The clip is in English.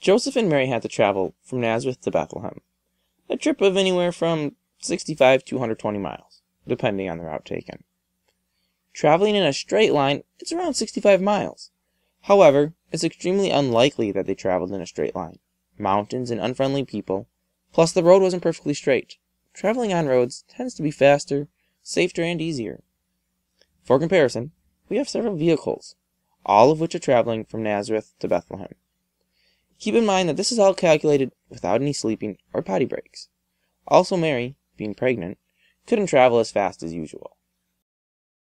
Joseph and Mary had to travel from Nazareth to Bethlehem, a trip of anywhere from 65 to 120 miles, depending on the route taken. Traveling in a straight line, it's around 65 miles. However, it's extremely unlikely that they traveled in a straight line. Mountains and unfriendly people, plus the road wasn't perfectly straight. Traveling on roads tends to be faster, safer, and easier. For comparison, we have several vehicles, all of which are traveling from Nazareth to Bethlehem. Keep in mind that this is all calculated without any sleeping or potty breaks. Also, Mary, being pregnant, couldn't travel as fast as usual.